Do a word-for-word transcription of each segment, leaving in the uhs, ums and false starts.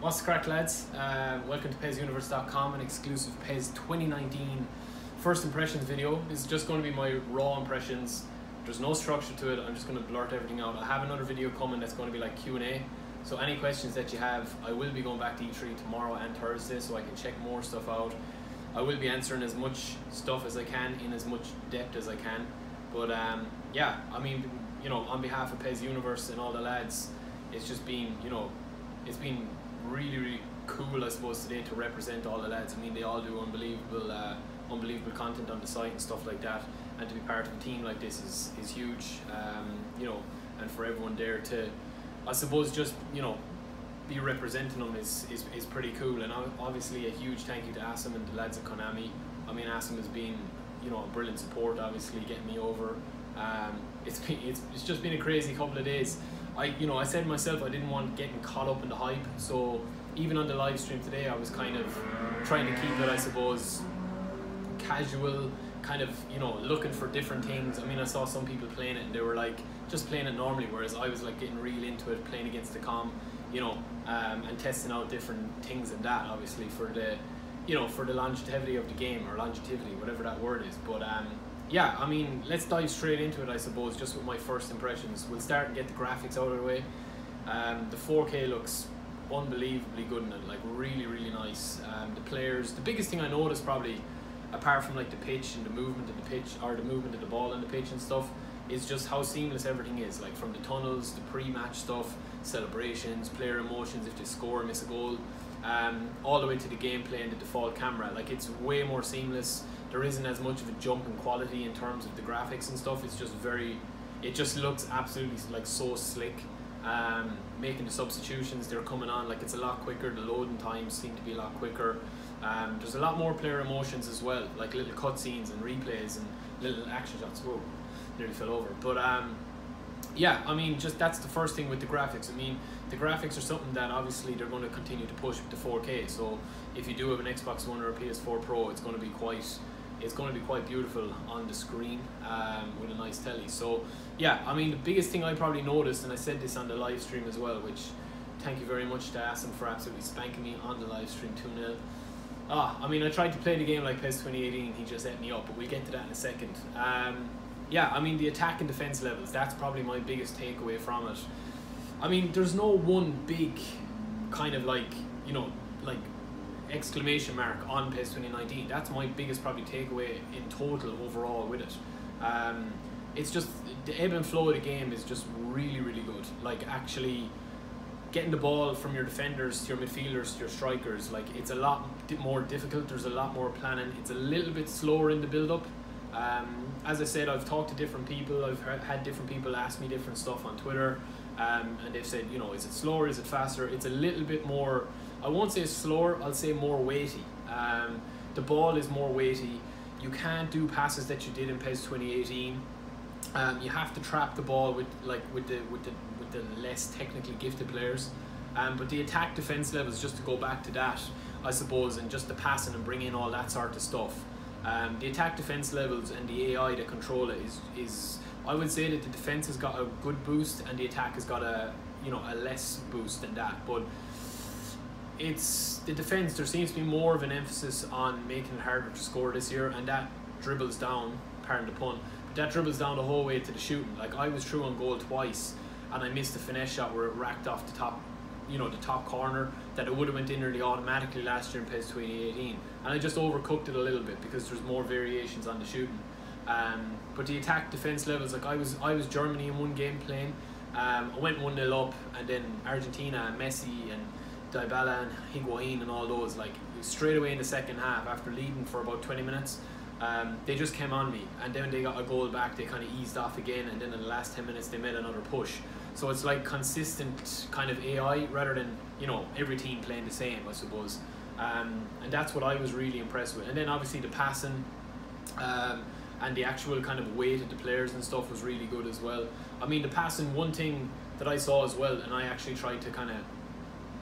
What's crack, lads? Uh, welcome to PES universe dot com, an exclusive PES twenty nineteen first impressions video. This is just going to be my raw impressions. There's no structure to it. I'm just going to blurt everything out. I have another video coming that's going to be like Q and A. So any questions that you have, I will be going back to E three tomorrow and Thursday so I can check more stuff out. I will be answering as much stuff as I can in as much depth as I can. But um, yeah, I mean, you know, on behalf of PES Universe and all the lads, it's just been, you know, it's been really really cool, I suppose, today to represent all the lads. I mean, they all do unbelievable uh, unbelievable content on the site and stuff like that, and to be part of a team like this is, is huge, um, you know, and for everyone there to, I suppose, just, you know, be representing them is, is, is pretty cool. And obviously a huge thank you to Asim and the lads at Konami. I mean, Asim has been, you know, a brilliant support, obviously getting me over. Um, it's, it's, it's just been a crazy couple of days. I, you know, I said myself I didn't want getting caught up in the hype, so even on the live stream today I was kind of trying to keep it, I suppose, casual, kind of, you know, looking for different things. I mean, I saw some people playing it and they were like just playing it normally, whereas I was like getting real into it, playing against the comm, you know, um, and testing out different things and that, obviously for the, you know, for the longevity of the game, or longevity, whatever that word is. But um, yeah, I mean, let's dive straight into it, I suppose, just with my first impressions. We'll start and get the graphics out of the way. Um, the four K looks unbelievably good in it, like really, really nice. Um, the players, the biggest thing I noticed probably, apart from like the pitch and the movement of the pitch, or the movement of the ball and the pitch and stuff, is just how seamless everything is. Like from the tunnels, the pre-match stuff, celebrations, player emotions if they score or miss a goal, um, all the way to the gameplay and the default camera. Like it's way more seamless. There isn't as much of a jump in quality in terms of the graphics and stuff. It's just very, it just looks absolutely like so slick. Um, making the substitutions, they're coming on, like it's a lot quicker. The loading times seem to be a lot quicker. Um, there's a lot more player emotions as well, like little cutscenes and replays and little action shots. Whoa, nearly fell over. But um, yeah, I mean, just that's the first thing with the graphics. I mean, the graphics are something that obviously they're going to continue to push with the four K. So if you do have an Xbox One or a P S four Pro, it's going to be quite, it's going to be quite beautiful on the screen, um, with a nice telly. So yeah, I mean, the biggest thing I probably noticed, and I said this on the live stream as well, which thank you very much to Asim for absolutely spanking me on the live stream two nil. Ah, I mean, I tried to play the game like PES twenty eighteen, he just ate me up, but we'll get to that in a second. Um, yeah, I mean, the attack and defense levels, that's probably my biggest takeaway from it. I mean, there's no one big kind of like, you know, like exclamation mark on PES twenty nineteen. That's my biggest probably takeaway in total overall with it. Um, it's just the ebb and flow of the game is just really, really good. Like actually getting the ball from your defenders to your midfielders to your strikers, like it's a lot more difficult. There's a lot more planning. It's a little bit slower in the build-up. Um, as I said, I've talked to different people. I've had different people ask me different stuff on Twitter, um, and they've said, you know, is it slower? Is it faster? It's a little bit more, I won't say slower, I'll say more weighty. Um, the ball is more weighty. You can't do passes that you did in PES twenty eighteen. Um, you have to trap the ball with like with the with the with the less technically gifted players. Um, but the attack defense levels, just to go back to that, I suppose, and just the passing and bringing in all that sort of stuff. Um, the attack defense levels and the A I that control it is is I would say that the defense has got a good boost and the attack has got a, you know, a less boost than that, but. It's the defense. There seems to be more of an emphasis on making it harder to score this year, and that dribbles down, pardon the pun, but that dribbles down the whole way to the shooting. Like I was through on goal twice, and I missed the finesse shot where it racked off the top, you know, the top corner that it would have went in nearly automatically last year in PES twenty eighteen, and I just overcooked it a little bit because there's more variations on the shooting. Um, but the attack defense levels, like I was, I was Germany in one game playing. Um, I went one nil up, and then Argentina and Messi and Dybala and Higuain and all those, like straight away in the second half after leading for about twenty minutes, um, they just came on me, and then they got a goal back, they kind of eased off again, and then in the last ten minutes they made another push. So it's like consistent kind of A I rather than, you know, every team playing the same, I suppose. Um, and that's what I was really impressed with. And then obviously the passing um, and the actual kind of weight of the players and stuff was really good as well. I mean, the passing, one thing that I saw as well, and I actually tried to kind of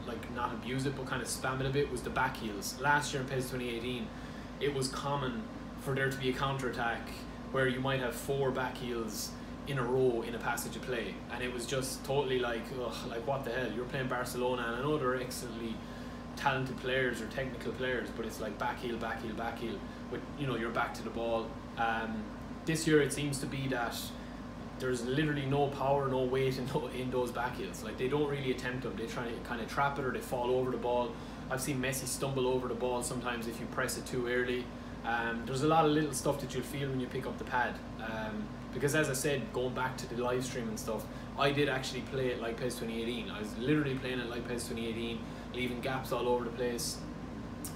like not abuse it but kind of spam it a bit, was the back heels. Last year in PES twenty eighteen, it was common for there to be a counter attack where you might have four back heels in a row in a passage of play, and it was just totally like, ugh, like what the hell, you're playing Barcelona, and I know they're excellently talented players or technical players, but it's like back heel, back heel, back heel, with, you know, you're back to the ball. Um, this year it seems to be that there's literally no power, no weight in, in those back heels. Like, they don't really attempt them, they try to kind of trap it, or they fall over the ball. I've seen Messi stumble over the ball sometimes if you press it too early. Um, there's a lot of little stuff that you'll feel when you pick up the pad, um, because as I said, going back to the live stream and stuff, I did actually play it like PES twenty eighteen. I was literally playing it like PES twenty eighteen, leaving gaps all over the place,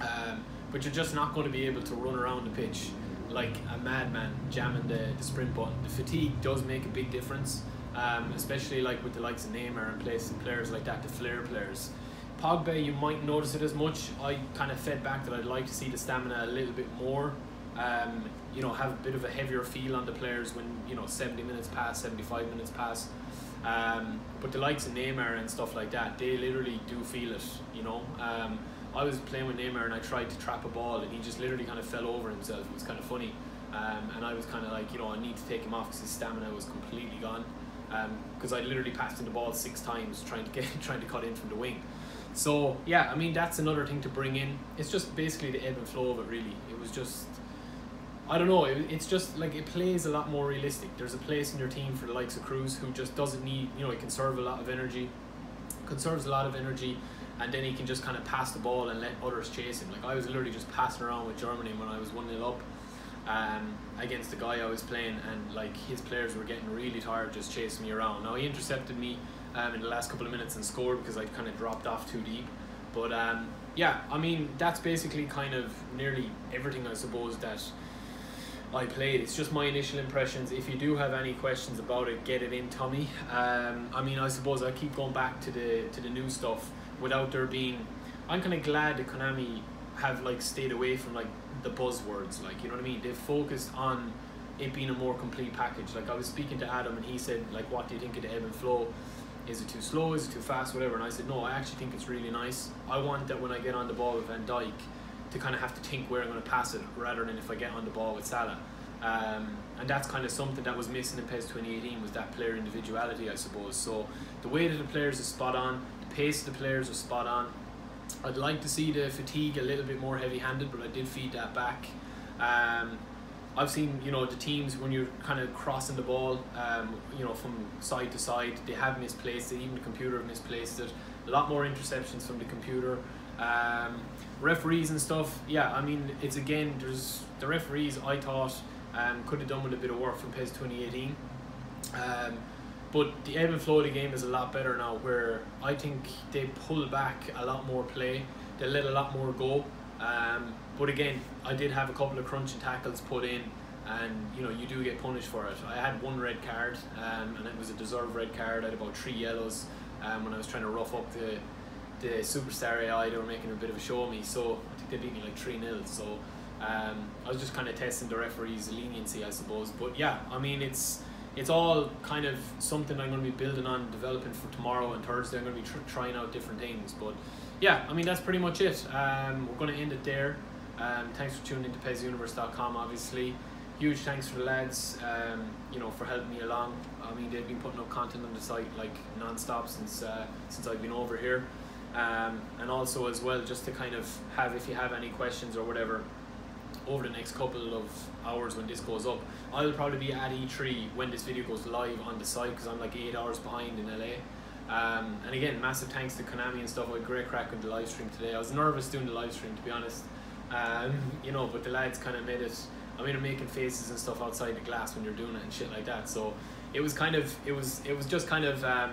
um, but you're just not going to be able to run around the pitch like a madman jamming the, the sprint button. The fatigue does make a big difference, um, especially like with the likes of Neymar and players, players like that, the flair players. Pogba, you might notice it as much. I kind of fed back that I'd like to see the stamina a little bit more, um, you know, have a bit of a heavier feel on the players when, you know, seventy minutes pass, seventy-five minutes pass, um, but the likes of Neymar and stuff like that, they literally do feel it, you know. um, I was playing with Neymar and I tried to trap a ball and he just literally kind of fell over himself. It was kind of funny, um, and I was kind of like, you know, I need to take him off because his stamina was completely gone, because um, I literally passed him the ball six times trying to get trying to cut in from the wing. So yeah, I mean, that's another thing to bring in. It's just basically the ebb and flow of it, really. It was just, I don't know, it, it's just like it plays a lot more realistic. There's a place in your team for the likes of Cruz, who just doesn't need, you know, he conserves a lot of energy, conserves a lot of energy. And then he can just kind of pass the ball and let others chase him. Like, I was literally just passing around with Germany when I was one nil up um, against the guy I was playing, and like his players were getting really tired just chasing me around. Now, he intercepted me um, in the last couple of minutes and scored because I kind of dropped off too deep. But um, yeah, I mean, that's basically kind of nearly everything, I suppose, that I played. It's just my initial impressions. If you do have any questions about it, get it in, Tommy. Um, I mean, I suppose I keep going back to the to the new stuff. Without there being, I'm kind of glad that Konami have like stayed away from like the buzzwords, like, you know what I mean. They've focused on it being a more complete package. Like, I was speaking to Adam and he said, like, what do you think of the ebb and flow? Is it too slow? Is it too fast? Whatever. And I said, no, I actually think it's really nice. I want that when I get on the ball with Van Dijk to kind of have to think where I'm going to pass it, rather than if I get on the ball with Salah. Um, and that's kind of something that was missing in PES twenty eighteen, was that player individuality, I suppose. So the way that the players is spot on, the pace of the players is spot on. I'd like to see the fatigue a little bit more heavy-handed, but I did feed that back. Um, I've seen, you know, the teams, when you're kind of crossing the ball, um, you know, from side to side, they have misplaced it. Even the computer have misplaced it. A lot more interceptions from the computer. Um, referees and stuff. Yeah, I mean, it's again, there's the referees, I thought, Um, could have done with a bit of work from PES twenty eighteen, um, but the ebb and flow of the game is a lot better now, where I think they pull back a lot more play, they let a lot more go, um, but again, I did have a couple of crunch and tackles put in, and you know, you do get punished for it. I had one red card, um, and it was a deserved red card. I had about three yellows um, when I was trying to rough up the, the superstar A I. They were making a bit of a show of me, so I think they beat me like three nil, so Um, I was just kind of testing the referees' leniency, I suppose. But yeah, I mean, it's it's all kind of something I'm going to be building on, developing for tomorrow and Thursday. I'm going to be tr trying out different things. But yeah, I mean, that's pretty much it. Um, we're going to end it there. Um, thanks for tuning into PES universe dot com, obviously. Huge thanks for the lads, um, you know, for helping me along. I mean, they've been putting up content on the site like non-stop since, uh, since I've been over here. Um, and also as well, just to kind of have, if you have any questions or whatever, over the next couple of hours when this goes up, I'll probably be at E three when this video goes live on the site, because I'm like eight hours behind in L A. Um, and again, massive thanks to Konami and stuff. I had a great crack with the live stream today. I was nervous doing the live stream, to be honest, um, you know, but the lads kind of made it. I mean, I'm making faces and stuff outside the glass when you're doing it and shit like that. So it was kind of, it was, it was just kind of, um,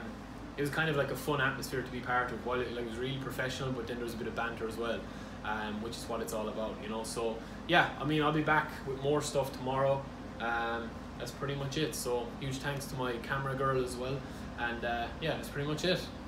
it was kind of like a fun atmosphere to be part of. While it, like, it was really professional, but then there was a bit of banter as well. Um, which is what it's all about, you know. So yeah, I mean, I'll be back with more stuff tomorrow. Um, that's pretty much it. So huge thanks to my camera girl as well, and uh, yeah, that's pretty much it.